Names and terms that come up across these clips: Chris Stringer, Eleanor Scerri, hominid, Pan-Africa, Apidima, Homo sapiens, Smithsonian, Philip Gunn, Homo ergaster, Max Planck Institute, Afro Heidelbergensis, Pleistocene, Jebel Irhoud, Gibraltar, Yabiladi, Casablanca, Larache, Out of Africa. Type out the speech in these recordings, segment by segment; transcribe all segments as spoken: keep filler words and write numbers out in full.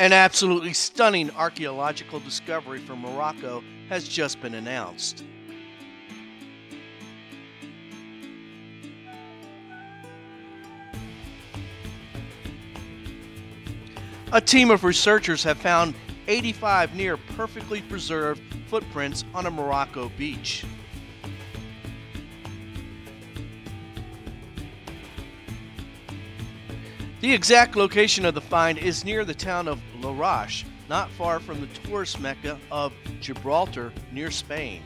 An absolutely stunning archaeological discovery from Morocco has just been announced. A team of researchers have found eighty-five near perfectly preserved footprints on a Morocco beach. The exact location of the find is near the town of Larache, not far from the tourist mecca of Gibraltar near Spain.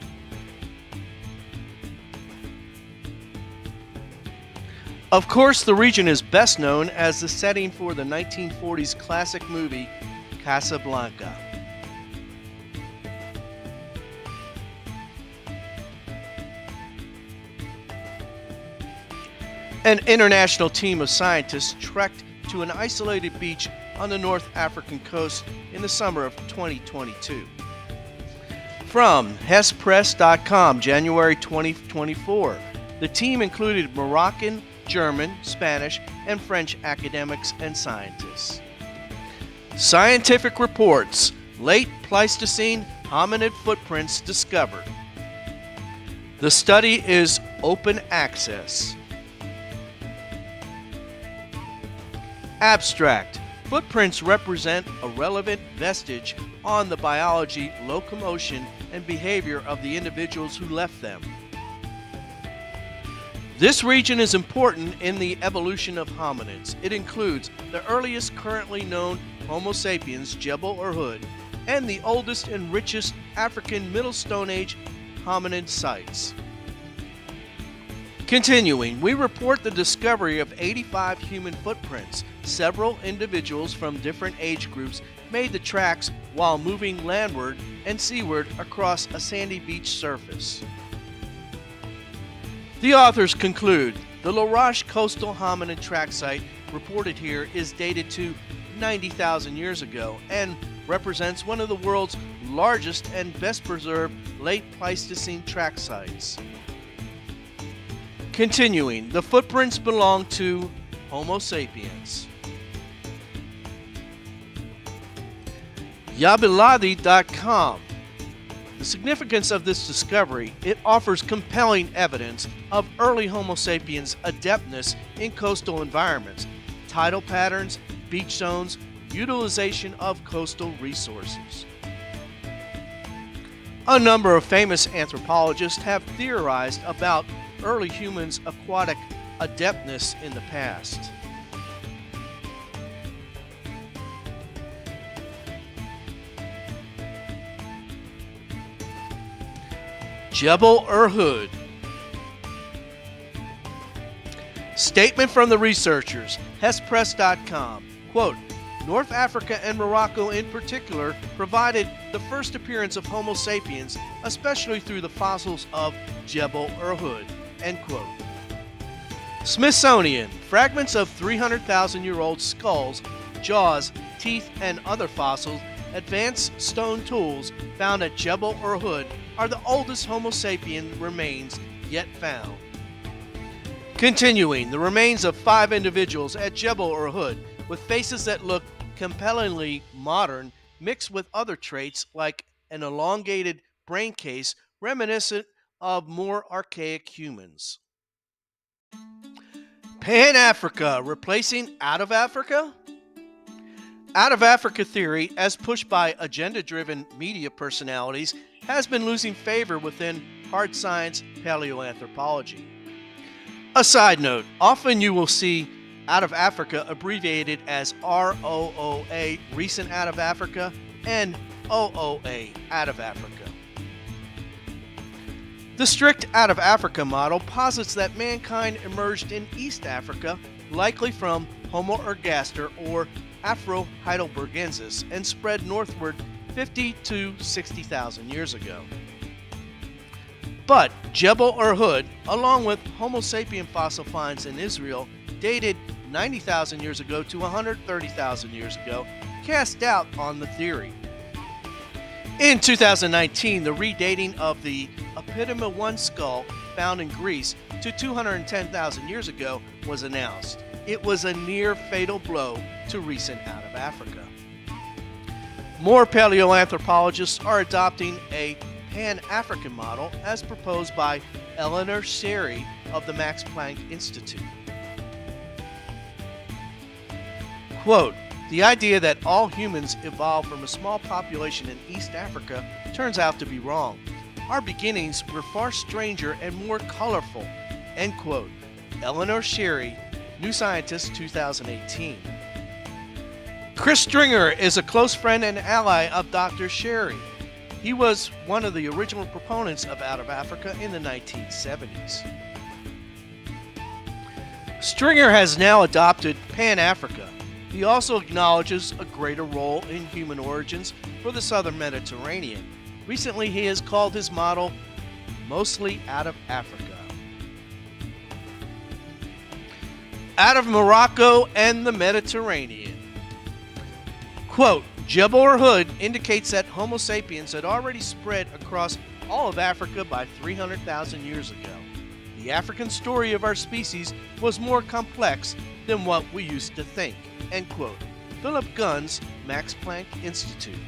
Of course, the region is best known as the setting for the nineteen forties classic movie Casablanca. An international team of scientists trekked to an isolated beach on the North African coast in the summer of twenty twenty-two. From Hess Press dot com, January twenty twenty-four, the team included Moroccan, German, Spanish, and French academics and scientists. Scientific reports: late Pleistocene hominid footprints discovered. The study is open access. Abstract: footprints represent a relevant vestige on the biology, locomotion, and behavior of the individuals who left them. This region is important in the evolution of hominids. It includes the earliest currently known Homo sapiens, Jebel Irhoud, and the oldest and richest African Middle Stone Age hominid sites. Continuing, we report the discovery of eighty-five human footprints. Several individuals from different age groups made the tracks while moving landward and seaward across a sandy beach surface. The authors conclude the Larache coastal hominid track site reported here is dated to ninety thousand years ago and represents one of the world's largest and best preserved late Pleistocene track sites. Continuing, the footprints belong to Homo sapiens. Yabiladi dot com. The significance of this discovery: it offers compelling evidence of early Homo sapiens' adeptness in coastal environments, tidal patterns, beach zones, utilization of coastal resources. A number of famous anthropologists have theorized about early humans' aquatic adeptness in the past. Jebel Irhoud. Statement from the researchers, Hess Press dot com, quote, "North Africa and Morocco in particular provided the first appearance of Homo sapiens, especially through the fossils of Jebel Irhoud." End quote. Smithsonian: fragments of three hundred thousand year old skulls, jaws, teeth, and other fossils, advanced stone tools found at Jebel Irhoud are the oldest Homo sapien remains yet found. Continuing, the remains of five individuals at Jebel Irhoud with faces that look compellingly modern, mixed with other traits like an elongated brain case reminiscent of more archaic humans. Pan-Africa replacing Out of Africa? Out of Africa theory, as pushed by agenda-driven media personalities, has been losing favor within hard science paleoanthropology. A side note, often you will see Out of Africa abbreviated as R O O A, recent Out of Africa, and O O A, Out of Africa. The strict Out of Africa model posits that mankind emerged in East Africa, likely from Homo ergaster or Afro Heidelbergensis, and spread northward fifty to sixty thousand years ago. But Jebel Irhoud, along with Homo sapien fossil finds in Israel dated ninety thousand years ago to one hundred thirty thousand years ago, cast doubt on the theory. In two thousand nineteen, the redating of the Apidima one skull found in Greece to two hundred ten thousand years ago was announced. It was a near fatal blow to recent Out of Africa. More paleoanthropologists are adopting a Pan-African model as proposed by Eleanor Scerri of the Max Planck Institute. Quote, "The idea that all humans evolved from a small population in East Africa turns out to be wrong. Our beginnings were far stranger and more colorful." End quote. Eleanor Scerri, New Scientist, two thousand eighteen. Chris Stringer is a close friend and ally of Doctor Scerri. He was one of the original proponents of Out of Africa in the nineteen seventies. Stringer has now adopted Pan-Africa. He also acknowledges a greater role in human origins for the southern Mediterranean. Recently, he has called his model mostly out of Africa. Out of Morocco and the Mediterranean. Quote, "Jebel Irhoud indicates that Homo sapiens had already spread across all of Africa by three hundred thousand years ago. The African story of our species was more complex than what we used to think." End quote. Philip Gunn's Max Planck Institute.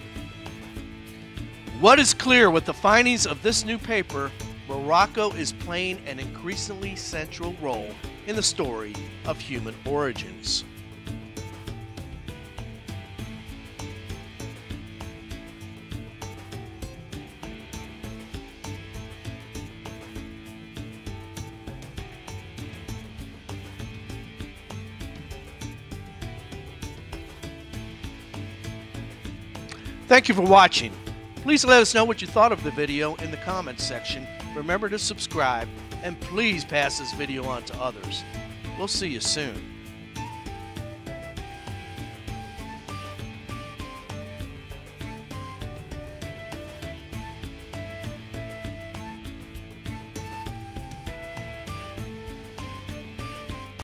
What is clear with the findings of this new paper, Morocco is playing an increasingly central role in the story of human origins. Thank you for watching. Please let us know what you thought of the video in the comments section. Remember to subscribe and please pass this video on to others. We'll see you soon.